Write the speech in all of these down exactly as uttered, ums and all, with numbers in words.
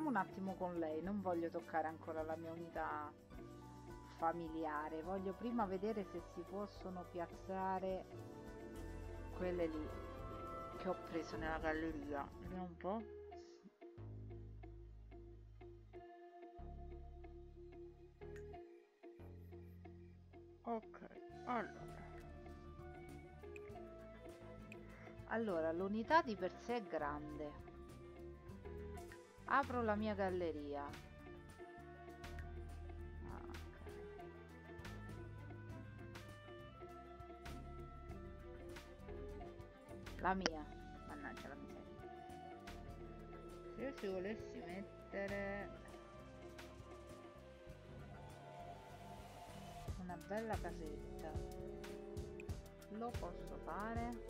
restiamo un attimo con lei, non voglio toccare ancora la mia unità familiare, voglio prima vedere se si possono piazzare quelle lì che ho preso nella galleria. Vediamo un po'. Ok, allora allora l'unità di per sé è grande. Apro la mia galleria. Ah, okay. La mia, mannaggia la miseria. Se io ci volessi mettere una bella casetta, lo posso fare?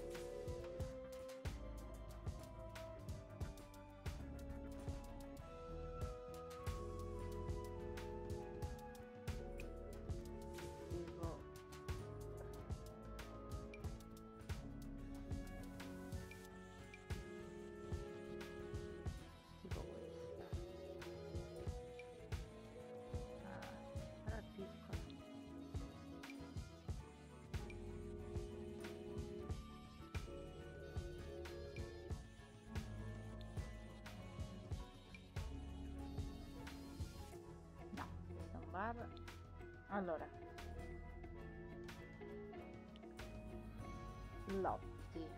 Allora, lotti,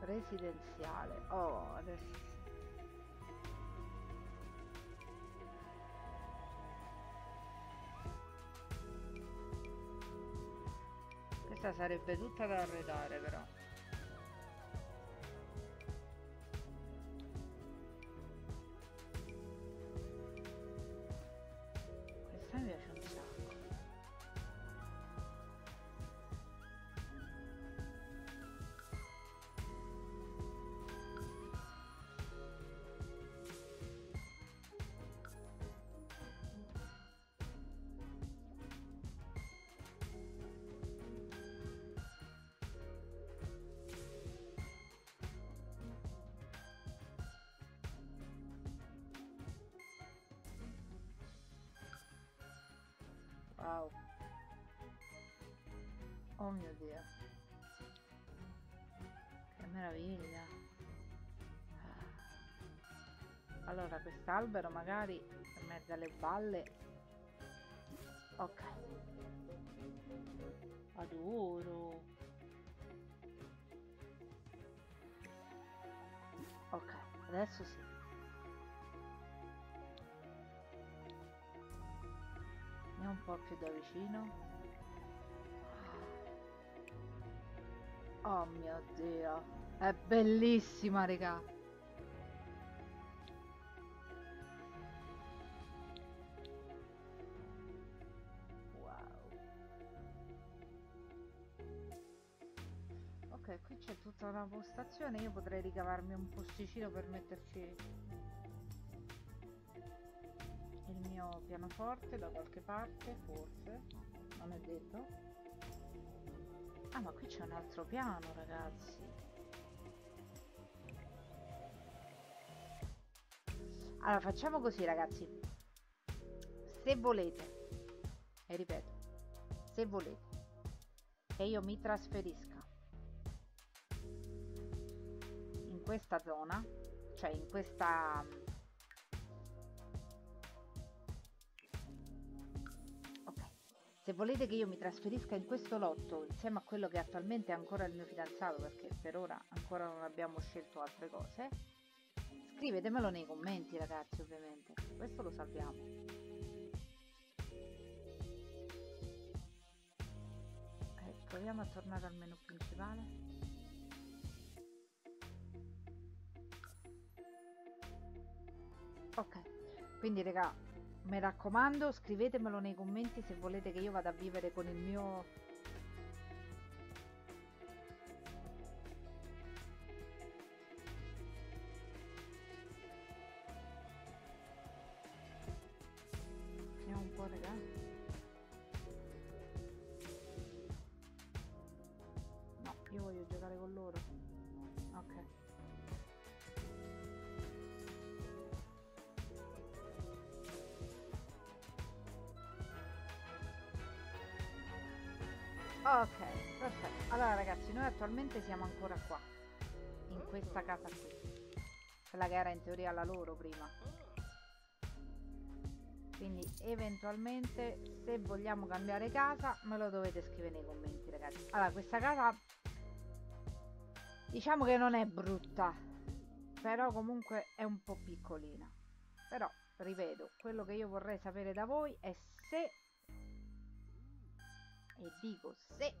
residenziale. Oh, adesso questa sarebbe tutta da arredare, però. Wow. Oh mio Dio, che meraviglia. Allora quest'albero magari in mezzo alle balle. Ok, adoro. Ok, adesso sì. Un po' più da vicino. Oh mio Dio, è bellissima, raga. Wow. Ok, qui c'è tutta una postazione, io potrei ricavarmi un posticino per metterci il mio pianoforte da qualche parte, forse, non è detto. Ah, ma qui c'è un altro piano, ragazzi. Allora facciamo così, ragazzi, se volete, e ripeto, se volete che io mi trasferisca in questa zona, cioè in questa Se volete che io mi trasferisca in questo lotto insieme a quello che attualmente è ancora il mio fidanzato, perché per ora ancora non abbiamo scelto altre cose, scrivetemelo nei commenti, ragazzi, ovviamente. Questo lo salviamo. Eh, proviamo a tornare al menu principale. Ok, quindi raga, mi raccomando, scrivetemelo nei commenti se volete che io vada a vivere con il mio Vediamo un po', raga. No, io voglio giocare con loro. Ok. Ok, perfetto. Allora ragazzi, noi attualmente siamo ancora qua, in questa casa qui, quella che era in teoria la loro prima. Quindi eventualmente, se vogliamo cambiare casa, me lo dovete scrivere nei commenti, ragazzi. Allora, questa casa diciamo che non è brutta, però comunque è un po' piccolina. Però ripeto, quello che io vorrei sapere da voi è se, e dico se,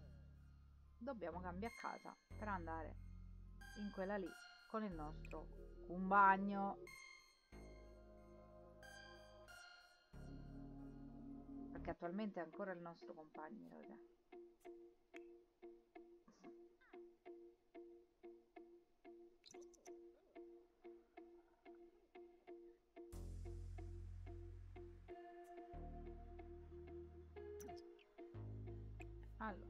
dobbiamo cambiare casa per andare in quella lì con il nostro compagno. Perché attualmente è ancora il nostro compagno, raga. Allora,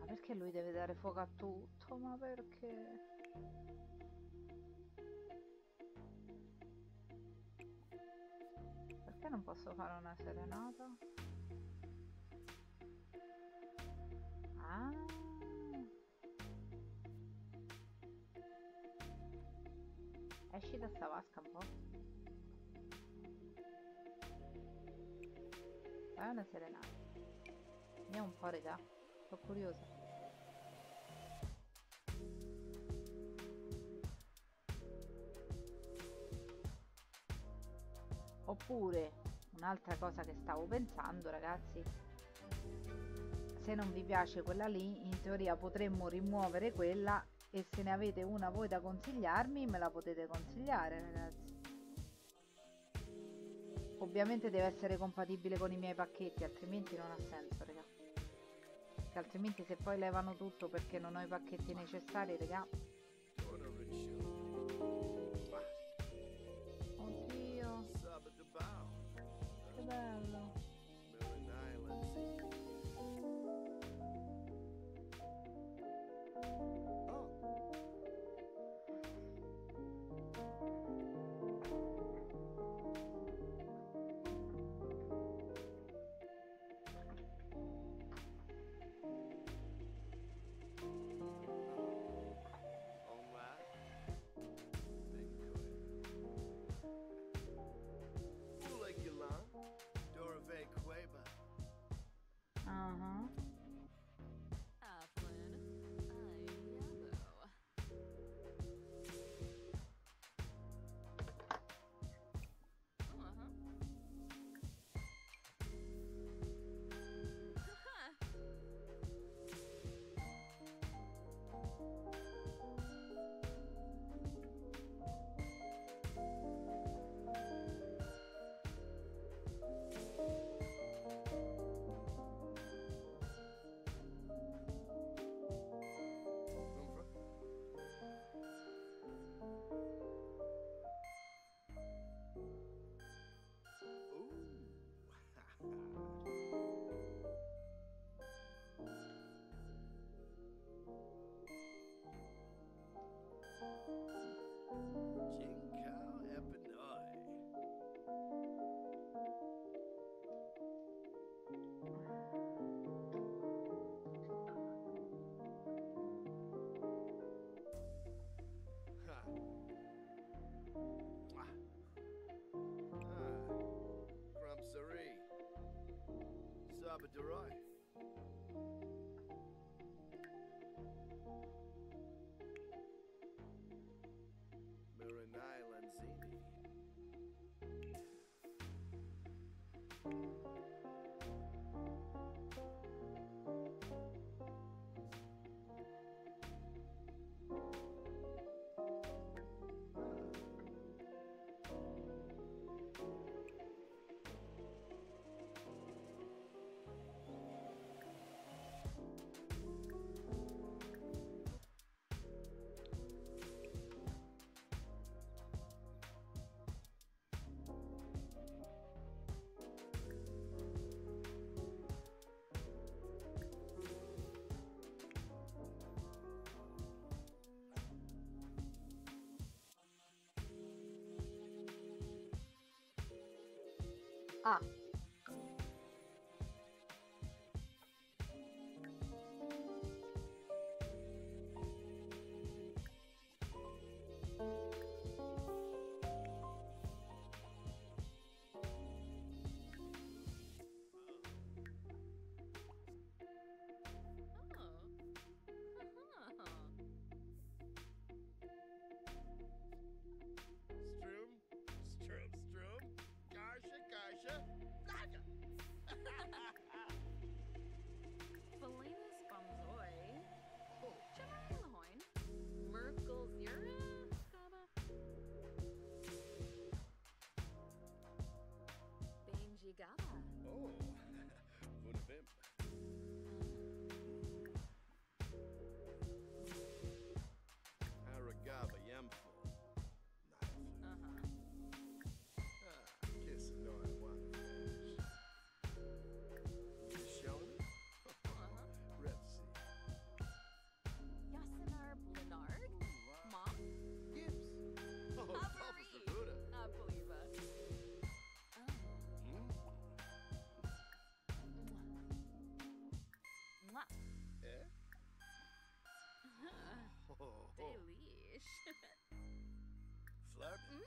ma perché lui deve dare fuoco a tutto? Ma perché? Perché non posso fare una serenata? Ah, esci da sta vasca un po'. È una serenata. Andiamo un po', regà. Sono curiosa. Oppure, un'altra cosa che stavo pensando, ragazzi, se non vi piace quella lì, in teoria potremmo rimuovere quella, e se ne avete una voi da consigliarmi, me la potete consigliare, ragazzi. Ovviamente deve essere compatibile con i miei pacchetti, altrimenti non ha senso, raga. Perché altrimenti se poi levano tutto perché non ho i pacchetti necessari, raga. Oddio, che bello. Ah, Delish. Flirty. Mm?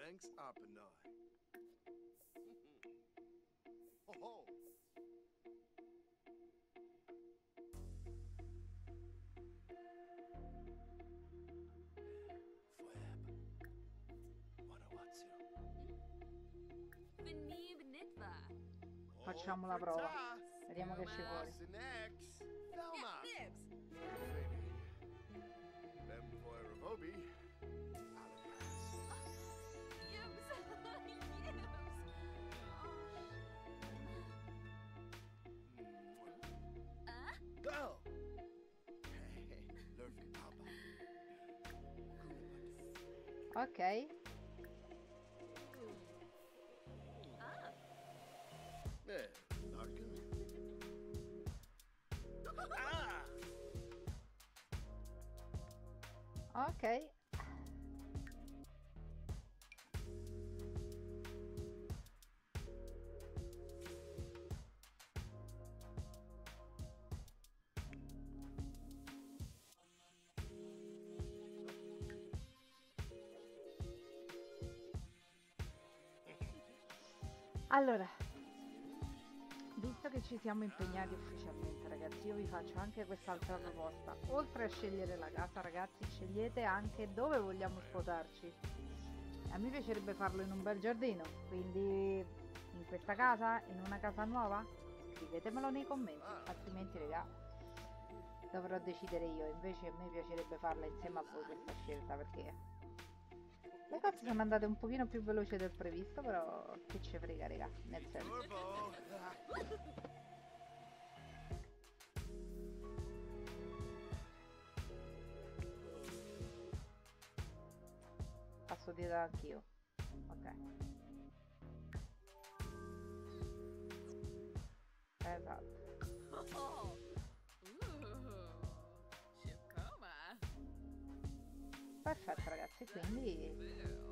Thanks, Apanai. Ho ho! Fueb. Wanawatsu. Veni benitva. Facciamo la prova. Vediamo che ci vuole. Next. Thelma. Them for Robobi. Go! Ok. Ah. Eh, ah. Ok. Allora, visto che ci siamo impegnati ufficialmente, ragazzi, io vi faccio anche quest'altra proposta. Oltre a scegliere la casa, ragazzi, scegliete anche dove vogliamo sposarci. A me piacerebbe farlo in un bel giardino, quindi in questa casa, in una casa nuova, scrivetemelo nei commenti, altrimenti, raga, dovrò decidere io. Invece a me piacerebbe farla insieme a voi questa scelta, perché le cose sono andate un pochino più veloce del previsto, però che ce frega, raga, nel senso. Passo dietro anch'io. Ok. Esatto. Perfetto, ragazzi, quindi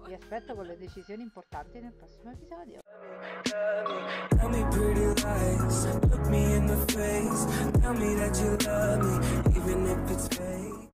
vi aspetto con le decisioni importanti nel prossimo episodio.